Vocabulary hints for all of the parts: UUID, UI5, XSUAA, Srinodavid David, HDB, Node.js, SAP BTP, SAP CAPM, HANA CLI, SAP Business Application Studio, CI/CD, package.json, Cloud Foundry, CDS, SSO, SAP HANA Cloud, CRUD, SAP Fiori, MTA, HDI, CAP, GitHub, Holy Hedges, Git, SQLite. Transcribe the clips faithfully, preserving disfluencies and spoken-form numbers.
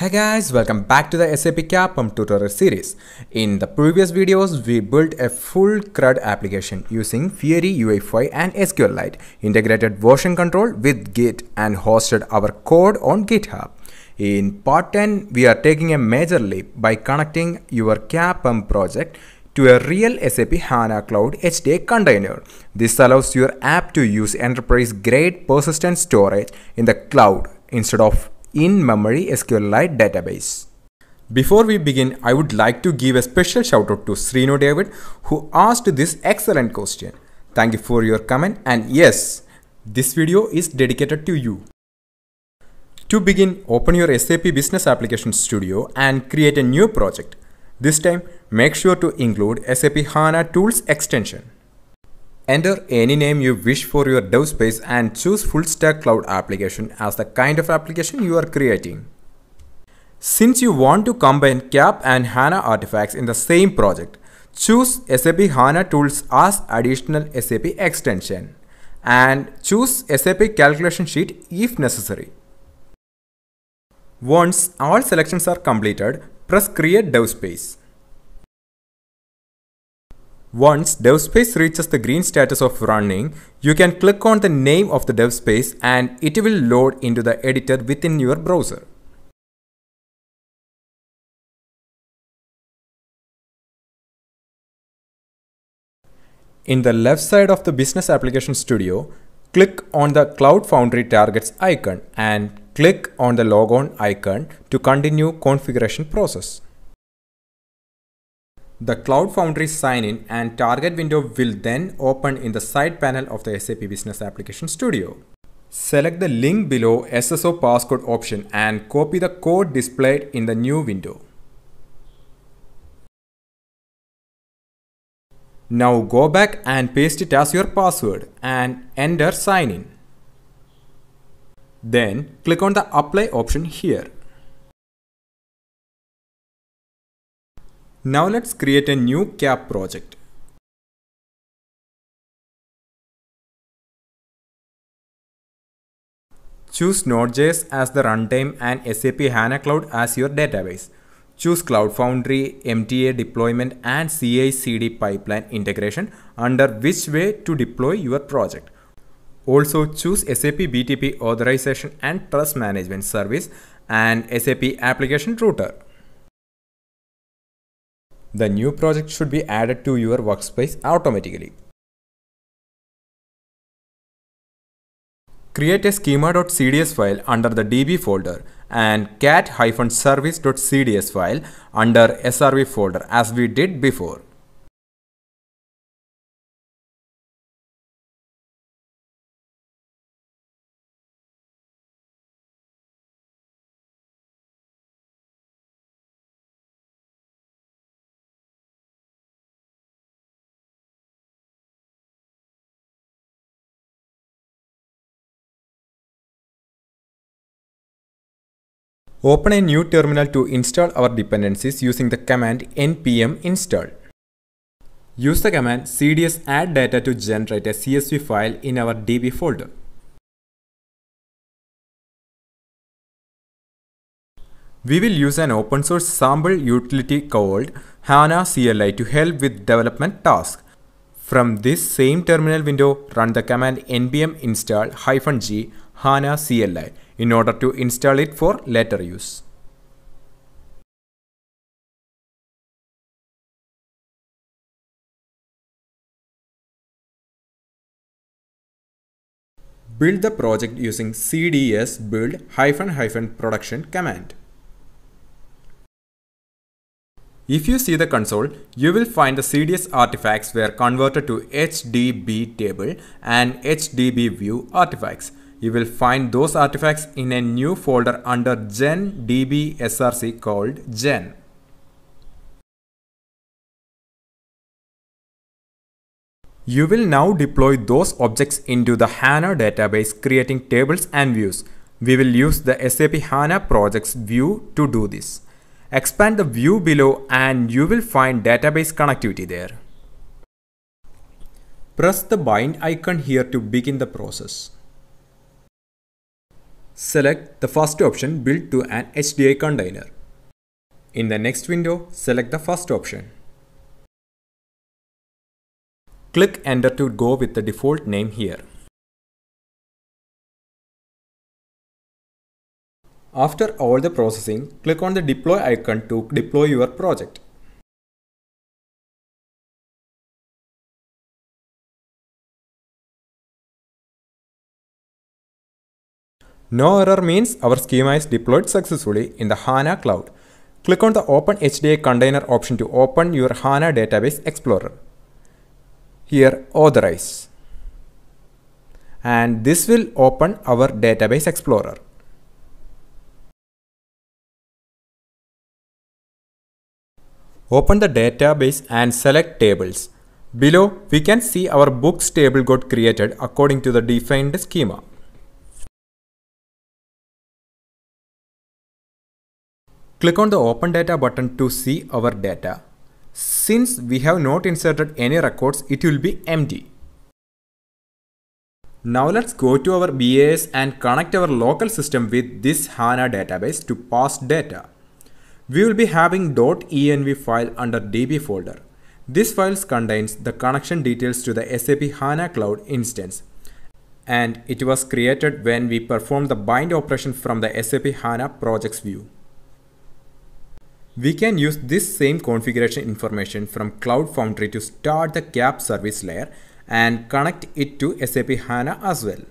Hey guys, welcome back to the S A P C A P M tutorial series. In the previous videos, we built a full C R U D application using Fiori, U U I five and SQLite, integrated version control with Git and hosted our code on GitHub. In part ten, we are taking a major leap by connecting your C A P M project to a real S A P HANA Cloud H D I container. This allows your app to use enterprise-grade persistent storage in the cloud instead of in-memory SQLite database. Before we begin, I would like to give a special shout out to Srinodavid David who asked this excellent question. Thank you for your comment, and yes, this video is dedicated to you. To begin, open your S A P Business Application Studio and create a new project. This time, make sure to include S A P HANA Tools extension. Enter any name you wish for your dev space and choose full stack cloud application as the kind of application you are creating. Since you want to combine C A P and HANA artifacts in the same project, choose S A P HANA Tools as additional S A P extension and choose S A P Calculation Sheet if necessary. Once all selections are completed, press Create Dev Space. Once dev space reaches the green status of running, you can click on the name of the dev space and it will load into the editor within your browser. In the left side of the Business Application Studio, click on the Cloud Foundry targets icon and click on the logon icon to continue configuration process. The Cloud Foundry sign-in and target window will then open in the side panel of the S A P Business Application Studio. Select the link below S S O passcode option and copy the code displayed in the new window. Now go back and paste it as your password and enter sign-in. Then click on the Apply option here. Now let's create a new C A P project. Choose Node.js as the runtime and S A P HANA Cloud as your database. Choose Cloud Foundry, M T A deployment and C I C D pipeline integration under which way to deploy your project. Also choose S A P B T P authorization and trust management service and S A P application router. The new project should be added to your workspace automatically. Create a schema.cds file under the db folder and cat-service.cds file under srv folder as we did before. Open a new terminal to install our dependencies using the command npm install. Use the command cds add data to generate a C S V file in our db folder. We will use an open source sample utility called HANA C L I to help with development tasks. From this same terminal window, run the command npm install hyphen g HANA C L I in order to install it for later use. Build the project using C D S build hyphen hyphen production command. If you see the console, you will find the C D S artifacts were converted to H D B table and H D B view artifacts. You will find those artifacts in a new folder under gen db src called gen. You will now deploy those objects into the HANA database, creating tables and views. We will use the S A P HANA projects view to do this. Expand the view below and you will find database connectivity there. Press the bind icon here to begin the process. Select the first option, build to an H D I container. In the next window, select the first option. Click Enter to go with the default name here. After all the processing, click on the deploy icon to deploy your project. No error means our schema is deployed successfully in the HANA Cloud. Click on the Open H D I Container option to open your HANA Database Explorer. Here, Authorize. And this will open our Database Explorer. Open the database and select Tables. Below, we can see our Books table got created according to the defined schema. Click on the Open Data button to see our data. Since we have not inserted any records, it will be empty. Now let's go to our B A S and connect our local system with this HANA database to pass data. We will be having .env file under D B folder. This file contains the connection details to the S A P HANA Cloud instance. And it was created when we performed the bind operation from the S A P HANA projects view. We can use this same configuration information from Cloud Foundry to start the C A P service layer and connect it to S A P HANA as well.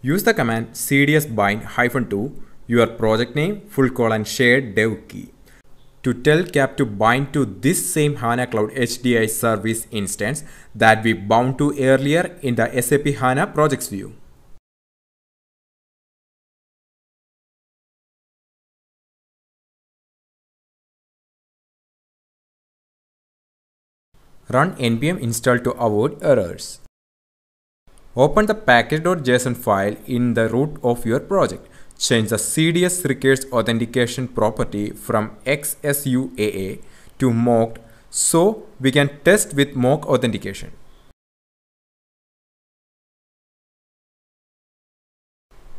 Use the command C D S bind hyphen to your project name, full colon, shared dev key to tell C A P to bind to this same HANA Cloud H D I service instance that we bound to earlier in the S A P HANA projects view. Run npm install to avoid errors. Open the package.json file in the root of your project. Change the C D S requires authentication property from X S U A A to mocked so we can test with mock authentication.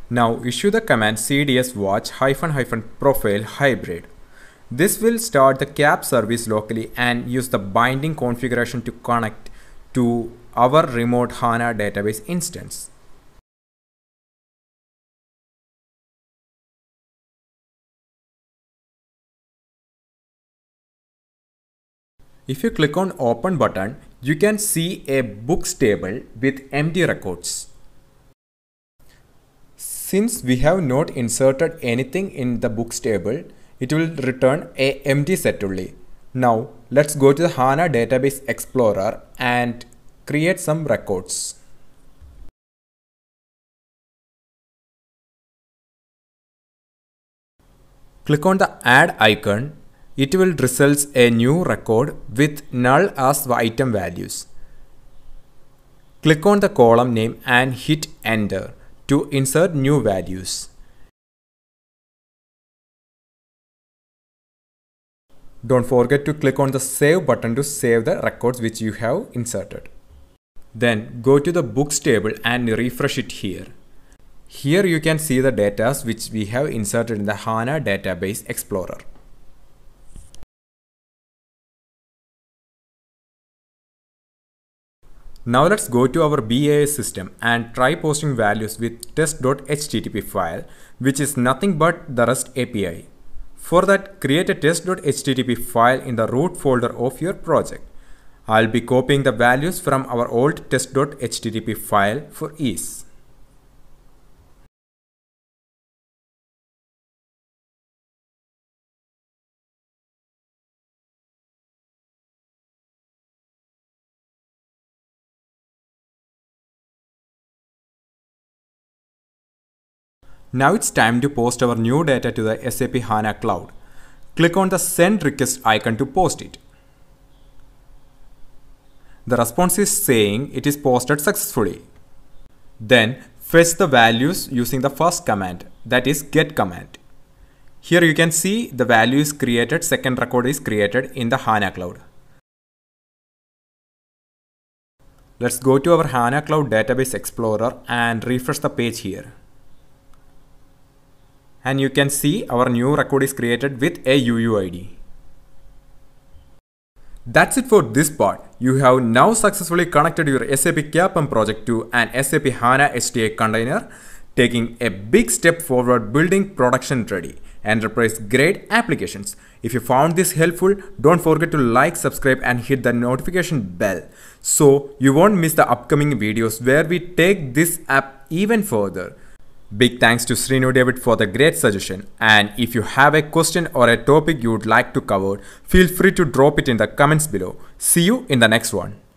Now issue the command C D S watch hyphen hyphen profile hybrid. This will start the C A P service locally and use the binding configuration to connect to our remote HANA database instance. If you click on Open button, you can see a books table with empty records. Since we have not inserted anything in the books table, it will return an empty set only. Now let's go to the HANA Database Explorer and create some records. Click on the Add icon. It will result a new record with null as item values. Click on the column name and hit Enter to insert new values. Don't forget to click on the Save button to save the records which you have inserted. Then go to the Books table and refresh it here. Here you can see the data which we have inserted in the HANA Database Explorer. Now let's go to our B A S system and try posting values with test.http file, which is nothing but the REST A P I. For that, create a test.http file in the root folder of your project. I'll be copying the values from our old test.http file for ease. Now it's time to post our new data to the S A P HANA Cloud. Click on the Send Request icon to post it. The response is saying it is posted successfully. Then fetch the values using the first command, that is get command. Here you can see the value is created, second record is created in the HANA Cloud. Let's go to our HANA Cloud Database Explorer and refresh the page here. and you can see our new record is created with a U U I D. That's it for this part. You have now successfully connected your S A P C A P M project to an S A P HANA H D I container, taking a big step forward building production ready, enterprise grade applications. If you found this helpful, don't forget to like, subscribe and hit the notification bell so you won't miss the upcoming videos where we take this app even further. Big thanks to Srinodavid David for the great suggestion, and if you have a question or a topic you would like to cover, feel free to drop it in the comments below. See you in the next one.